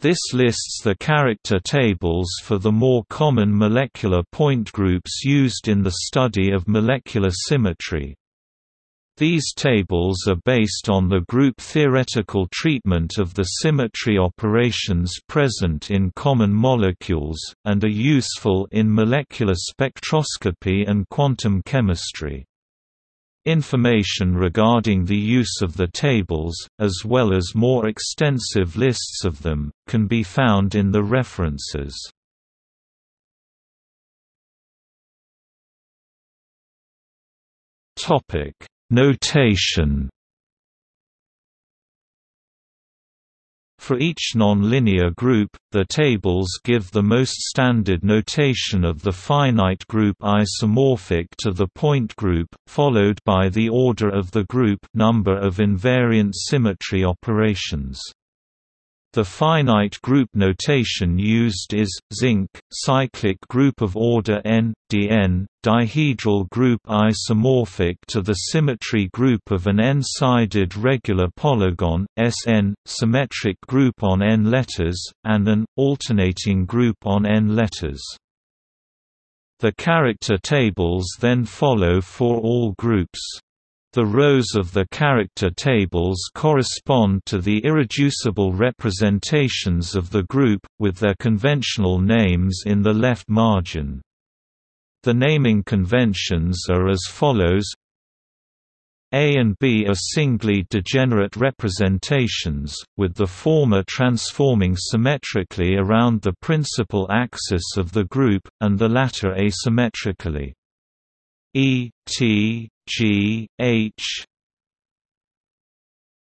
This lists the character tables for the more common molecular point groups used in the study of molecular symmetry. These tables are based on the group-theoretical treatment of the symmetry operations present in common molecules, and are useful in molecular spectroscopy and quantum chemistry. Information regarding the use of the tables, as well as more extensive lists of them, can be found in the references. Topic: Notation. For each nonlinear group, the tables give the most standard notation of the finite group isomorphic to the point group, followed by the order of the group number of invariant symmetry operations. The finite group notation used is zinc, cyclic group of order n, dn, dihedral group isomorphic to the symmetry group of an n-sided regular polygon, Sn, symmetric group on n letters, and an alternating group on n letters. The character tables then follow for all groups. The rows of the character tables correspond to the irreducible representations of the group, with their conventional names in the left margin. The naming conventions are as follows: A and B are singly degenerate representations, with the former transforming symmetrically around the principal axis of the group, and the latter asymmetrically. E, T, G, H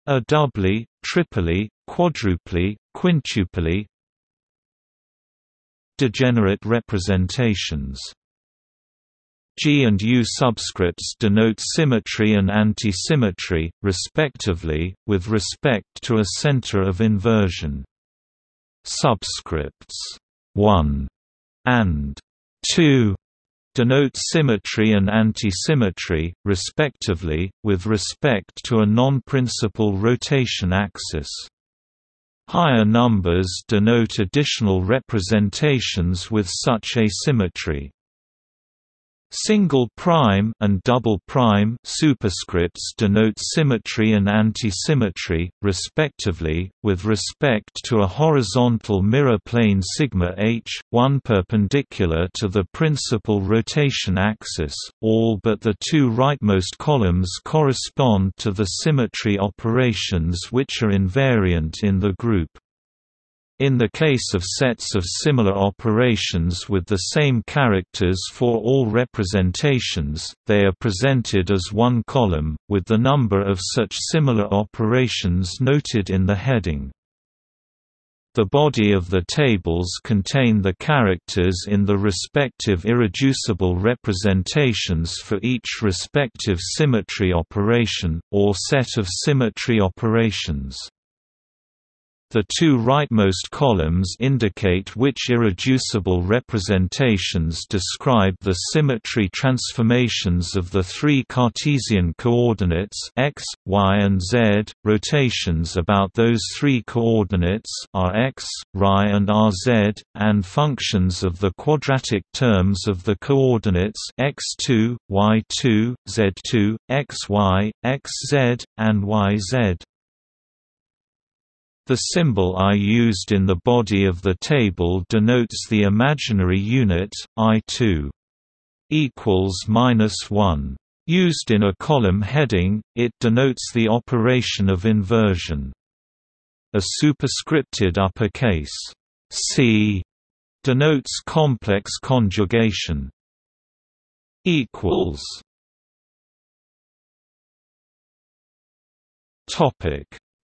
are doubly, triply, quadruply, quintuply degenerate representations. G and U subscripts denote symmetry and antisymmetry, respectively, with respect to a center of inversion. Subscripts 1 and 2 denote symmetry and antisymmetry, respectively, with respect to a non-principal rotation axis. Higher numbers denote additional representations with such asymmetry. Single prime and double prime superscripts denote symmetry and antisymmetry, respectively, with respect to a horizontal mirror plane sigma h, one perpendicular to the principal rotation axis. All but the two rightmost columns correspond to the symmetry operations which are invariant in the group. In the case of sets of similar operations with the same characters for all representations, they are presented as one column, with the number of such similar operations noted in the heading. The body of the tables contain the characters in the respective irreducible representations for each respective symmetry operation, or set of symmetry operations. The two rightmost columns indicate which irreducible representations describe the symmetry transformations of the three Cartesian coordinates x, y, and z. Rotations about those three coordinates are x, y, and rz, and functions of the quadratic terms of the coordinates x2, y2, z2, xy, xz, and yz. The symbol I used in the body of the table denotes the imaginary unit, I2 equals -1. Used in a column heading, it denotes the operation of inversion. A superscripted uppercase C denotes complex conjugation.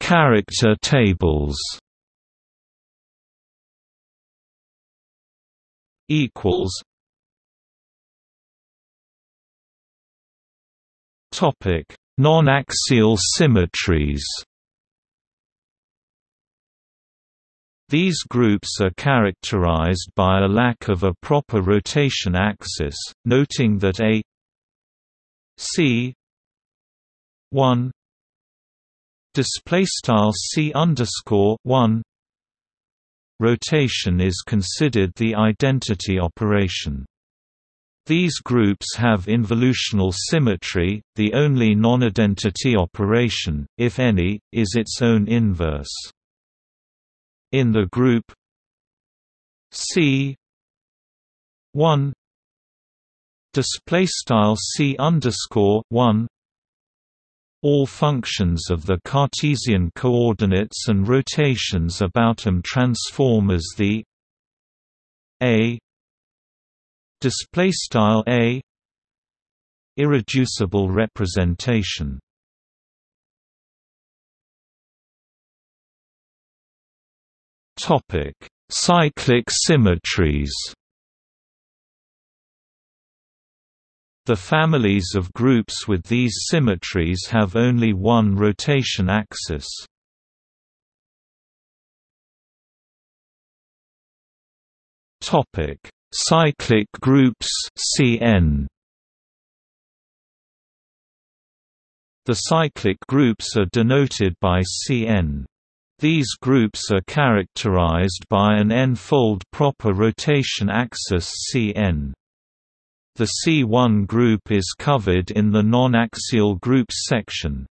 Character tables. Topic: Nonaxial symmetries. These groups are characterized by a lack of a proper rotation axis, noting that a C(1) display style C_1 rotation is considered the identity operation. These groups have involutional symmetry. The only non-identity operation, if any, is its own inverse. In the group C(1), displaystyle C_1, all functions of the Cartesian coordinates and rotations about them transform as the A displaystyle A irreducible representation. Topic: cyclic symmetries. The families of groups with these symmetries have only one rotation axis. Topic: cyclic groups Cn. The cyclic groups are denoted by Cn. These groups are characterized by an n-fold proper rotation axis Cn. The C1 group is covered in the non-axial groups section.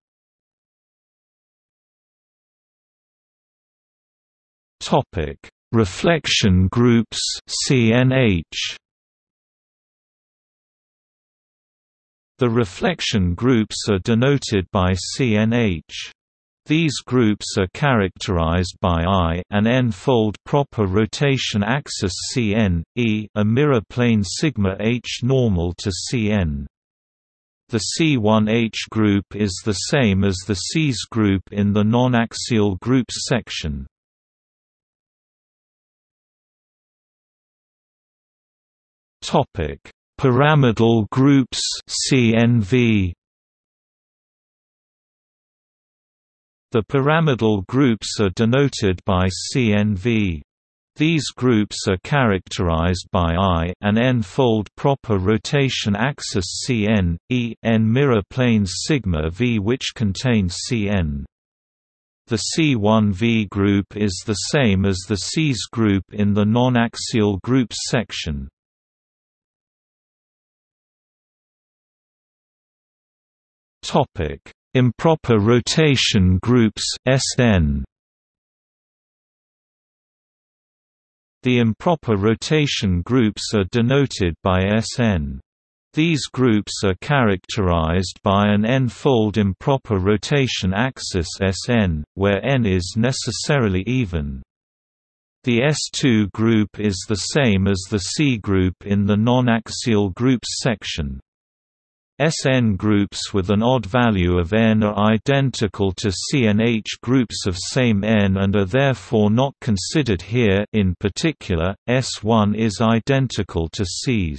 Topic: reflection groups CNH. The reflection groups are denoted by CNH. These groups are characterized by I, an n-fold proper rotation axis Cn, e, a mirror plane sigma h normal to Cn. The C1H group is the same as the Cs group in the non-axial groups section. Topic: pyramidal groups CNV. The pyramidal groups are denoted by CNV. These groups are characterized by I, an n-fold proper rotation axis Cn, e, n mirror planes sigma v which contain Cn. The C1V group is the same as the Cs group in the non-axial groups section. Topic: improper rotation groups Sn. The improper rotation groups are denoted by Sn. These groups are characterized by an n-fold improper rotation axis Sn, where n is necessarily even. The S2 group is the same as the C group in the non-axial groups section. Sn groups with an odd value of n are identical to CnH groups of same n and are therefore not considered here. In particular, S1 is identical to Cs.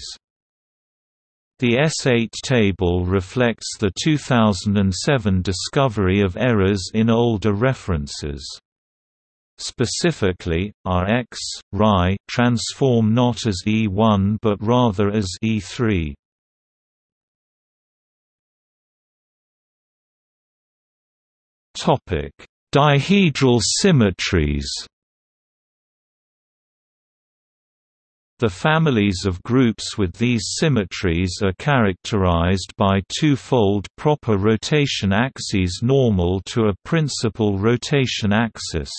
The S8 table reflects the 2007 discovery of errors in older references. Specifically, Rx, Ri transform not as E1 but rather as E3. Topic: dihedral symmetries. The families of groups with these symmetries are characterized by two-fold proper rotation axes normal to a principal rotation axis.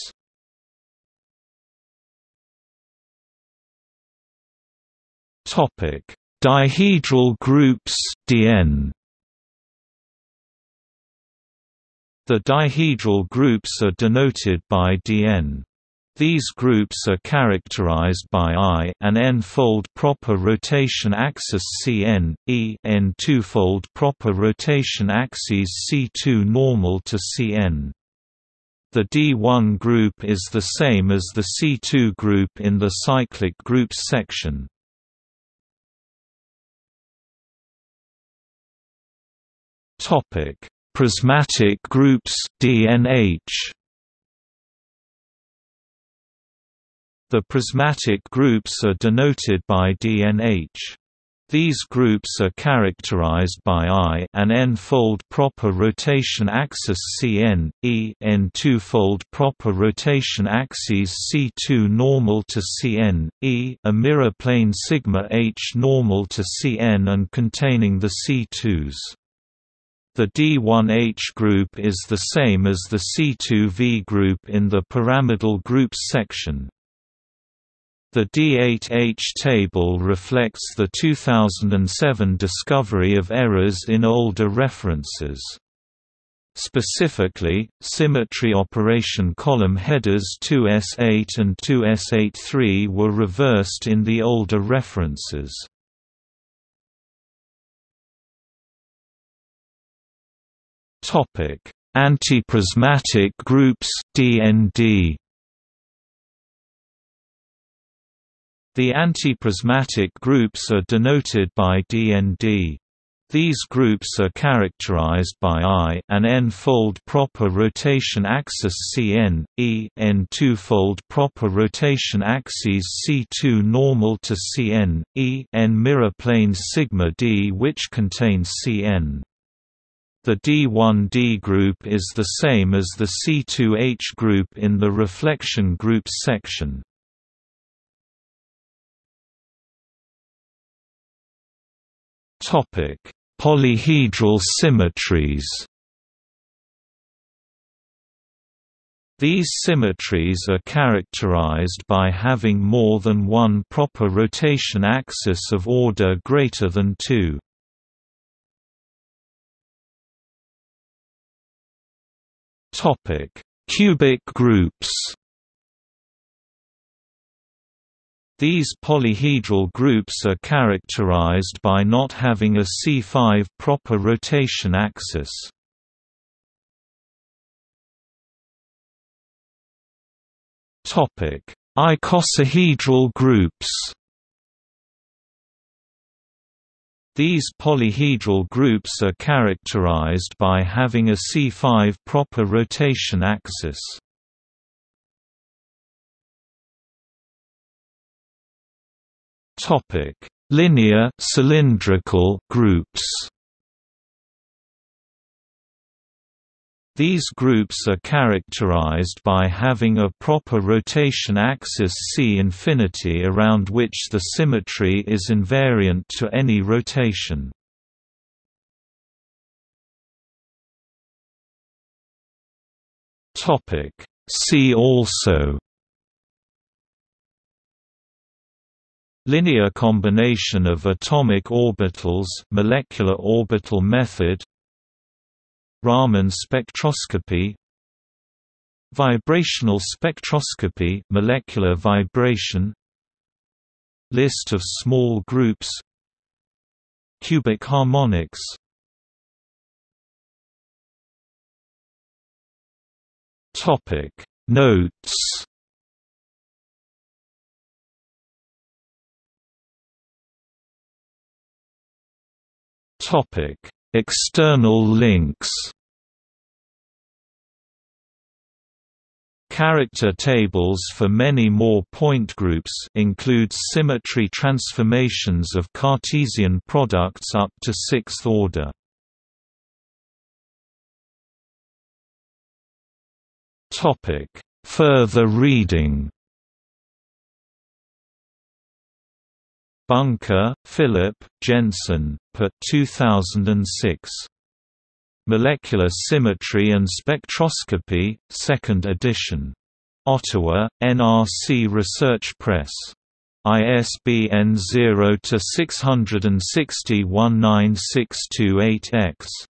Topic: dihedral groups Dn. The dihedral groups are denoted by Dn. These groups are characterized by I, an n-fold proper rotation axis Cn, e, n two-fold proper rotation axes C2 normal to Cn. The D1 group is the same as the C2 group in the cyclic groups section. Topic: prismatic groups DnH. The prismatic groups are denoted by DnH. These groups are characterized by I and n-fold proper rotation axis Cn, E and 2-fold proper rotation axes C2 normal to Cn, E, a mirror plane sigma H normal to Cn and containing the C2s. The D1H group is the same as the C2V group in the pyramidal groups section. The D8H table reflects the 2007 discovery of errors in older references. Specifically, symmetry operation column headers 2S8 and 2S83 were reversed in the older references. Topic: Antiprismatic groups (DND). The antiprismatic groups are denoted by DND. These groups are characterized by I and n-fold proper rotation axis Cn, E and 2-fold proper rotation axes C2 normal to Cn, E and mirror planes sigma D which contain Cn. The D1D group is the same as the C2H group in the reflection groups section. Topic: Polyhedral symmetries. These symmetries are characterized by having more than one proper rotation axis of order greater than 2. Topic: Cubic groups. These polyhedral groups are characterized by not having a C5 proper rotation axis. Topic: Icosahedral groups. These polyhedral groups are characterized by having a C5 proper rotation axis. Topic: Linear cylindrical groups. These groups are characterized by having a proper rotation axis C∞ around which the symmetry is invariant to any rotation. Topic: See also: linear combination of atomic orbitals, molecular orbital method, Raman spectroscopy, vibrational spectroscopy, molecular vibration, list of small groups, cubic harmonics. Topic: Notes. Topic: External links. Character tables for many more point groups include symmetry transformations of Cartesian products up to 6th order. Topic: Further reading. Bunker, Philip, Jensen, p. 2006. Molecular Symmetry and Spectroscopy, 2nd edition. Ottawa, NRC Research Press. ISBN 0-660-19628-X.